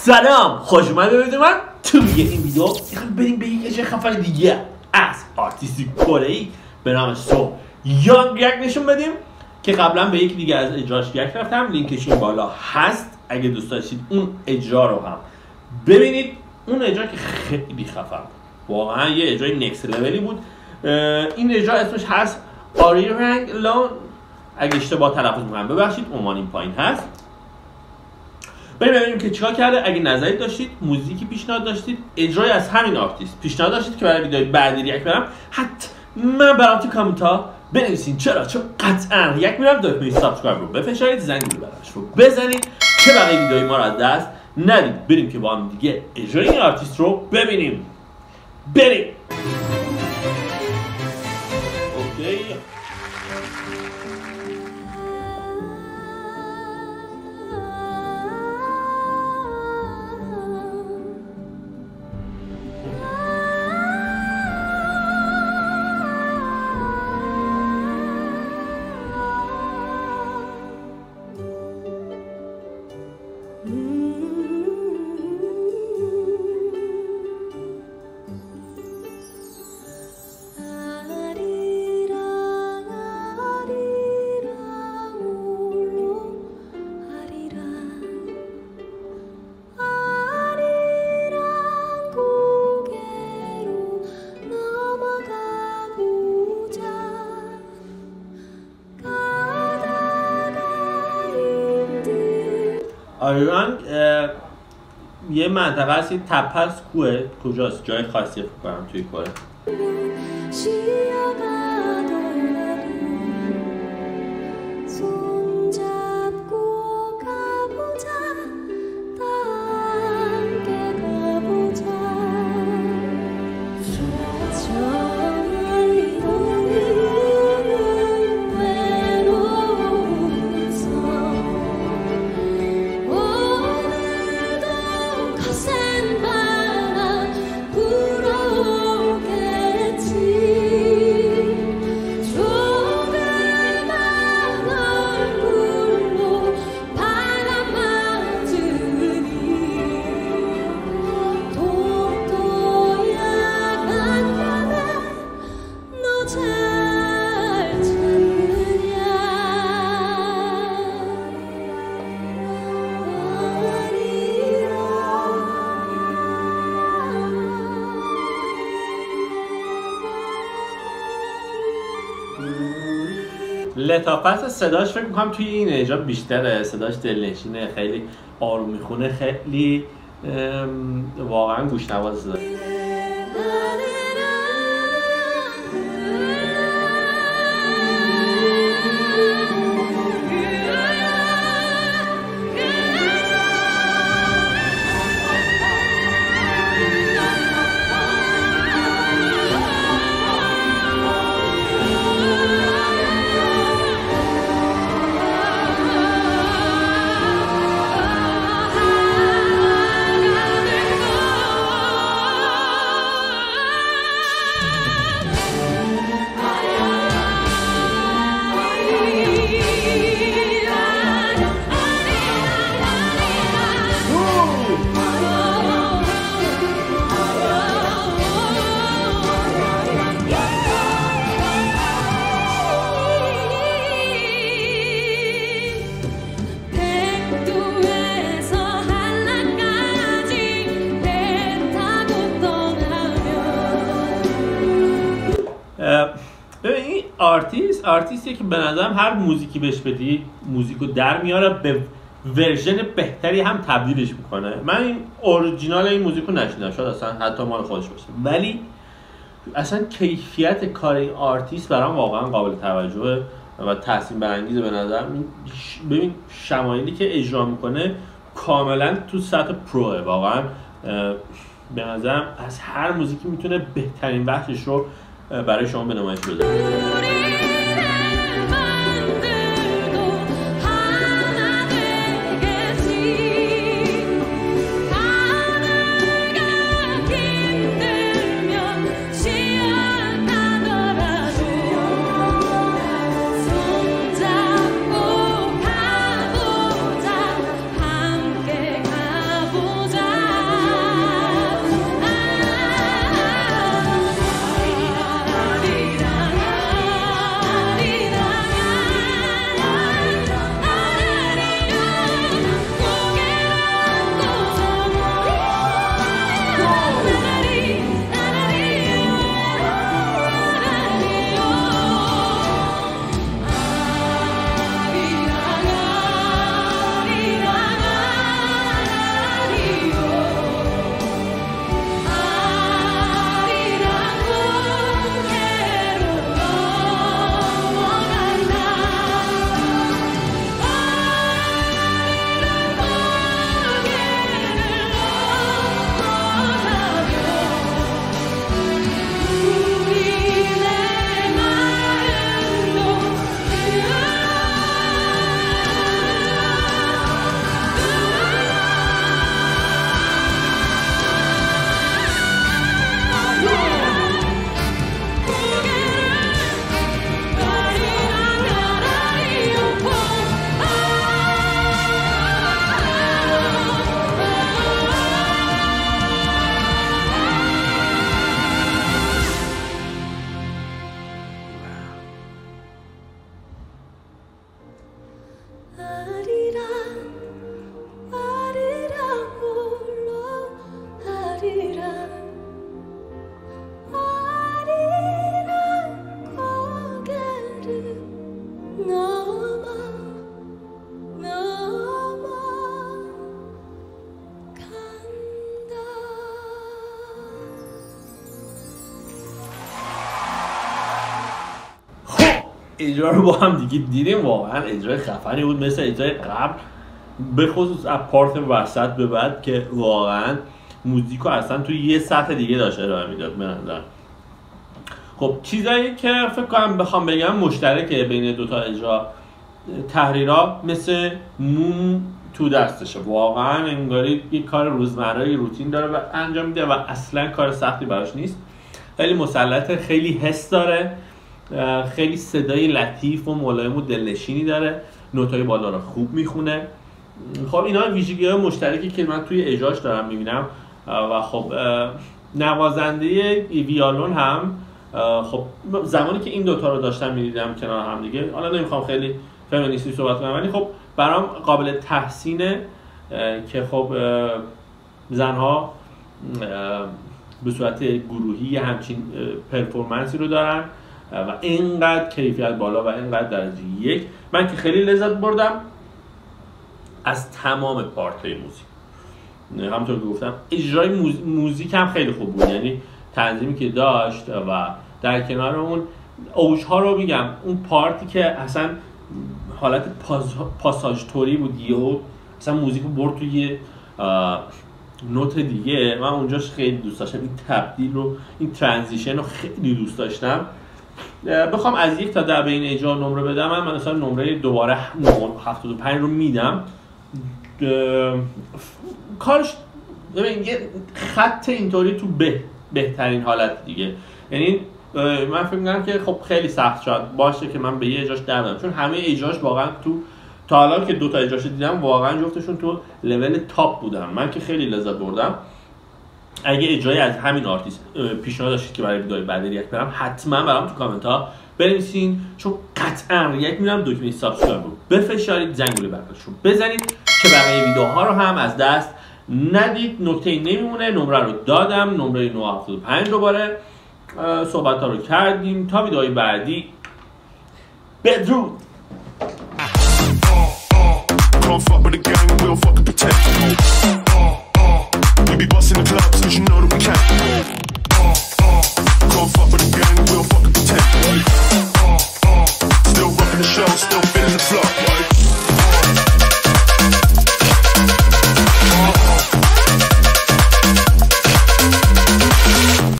سلام، خوش اومدید به من تو این ویدیو. بریم به یک چه خفن دیگه از آرتیستی کره‌ای به نام سو یانگ ریاکت نشون بدیم که قبلا به یک دیگه از اجراش ریاکت رفتم، لینکش این بالا هست. اگه دوست داشتید اون اجرا رو هم ببینید، اون اجرا که خیلی خفن بود، واقعا یه اجرای نکست لولی بود. این اجرا اسمش هست Arirang Alone، اگه اشتباه تلفظ میکنم ببخشید، عنوان این پایین هست. بریم ببینیم که چیکار کرده. اگه نظری داشتید، موزیکی پیشنهاد داشتید، اجرای از همین آرتیست پیشنهاد داشتید که برای ویدیوهای بعدی ریاکت برم، حتما برام تو کامنت ها بنویسین. چون قطعا ریاکت میرم. دکمه سابسکرایب رو بفشارید، زنگ بلش رو بزنید که بقیه ویدیوهای ما رو از دست ندید. بریم که با هم دیگه اجرای این آرتیست رو ببینیم. بریم. اوکی. آریرانگ یه منطقه هست، یه تپه هست، کوه، کجاست؟ جای خاصی فکر کنم توی کره. لطافت صداش فکر میکنم توی این اجرا بیشتره، صداش دلنشینه، خیلی آروم میخونه، خیلی واقعا گوشنواز صدا. آرتیستی که به نظرم هر موزیکی بهش بدی موزیکو در میاره، به ورژن بهتری هم تبدیلش میکنه. من این اورجینال این موزیکو نشنیدم، شاید اصلا حتی مال خودش باشه، ولی اصلا کیفیت کار این آرتیست برام واقعا قابل توجهه و تحسین برانگیزه. به نظرم ببین شمایلی که اجرا میکنه کاملا تو سطح پروه، واقعا به نظرم از هر موزیکی میتونه بهترین بخشش رو برای شما به نمایش بذاره. اجرا رو با هم دیگه دیدیم، واقعا اجرای خفنی بود، مثل اجرای قبل، به خصوص از پارت وسط به بعد که واقعا موزیکو اصلا توی یه سطح دیگه داشت ارائه میداد به نظر. خب چیزایی که فکر کنم بخوام بگم مشترکه بین دوتا اجرا، تحریرها مثل موم تو دستشه، واقعا انگاری یه کار روزمره روتین داره و انجام میده و اصلا کار سختی براش نیست، خیلی مسلطه، خیلی حس داره، خیلی صدای لطیف و ملایم و دلنشینی داره، نوتای بالا رو خوب میخونه. خب اینا ویژگی‌های مشترکی که من توی اجراش دارم میبینم. و خب نوازنده ویالون هم خب زمانی که این دوتا رو داشتم میدیدم کنار هم دیگه، حالا نمیخوام خیلی فمینیستی صحبت کنم، ولی خب برام قابل تحسینه که خب زنها به صورت گروهی همچین پرفورمنسی رو دارن و اینقدر کیفیت بالا و اینقدر درجه یک. من که خیلی لذت بردم از تمام پارت های موزیک، همونطور که گفتم اجرای موزیک هم خیلی خوب بود، یعنی تنظیمی که داشت و در کنار اون اوج ها رو میگم، اون پارتی که اصلا حالت پاساژ توری بود، یهو اصلا موزیک رو برد توی نوت دیگه، من اونجاش خیلی دوست داشتم، این تبدیل رو، این ترانزیشن رو خیلی دوست داشتم. بخوام از 1 تا 10 به این اجرا نمره بدم، من مثلا نمره دوباره 75 رو میدم. کارش ببین یه خط اینطوری تو بهترین حالت دیگه، یعنی من فکر می‌کنم که خب خیلی سخت شد باشه که من به یه اجراش دردم، چون همه اجراش واقعا تو تا حالا که دوتا اجراش دیدم واقعا جفتشون تو لول تاپ بودن، من که خیلی لذت بردم. اگه اجرایی از همین آرتیست پیشنهاد داشتید که برای ویدیوهای بعدی ریاکت برم، حتما برام تو کامنت ها بنویسین، چون قطعا ریاکت میرم. دکمه سابسکرایب رو بفشارید، زنگوله برقش رو بزنید که بقیه ویدیوها رو هم از دست ندید. نکته‌ای نمیمونه، نمره رو دادم، نمره 9.75 دوباره صحبت‌ها رو کردیم. تا ویدیوهای بعدی، بدرود. We be busting the clubs, cause you know that we can't.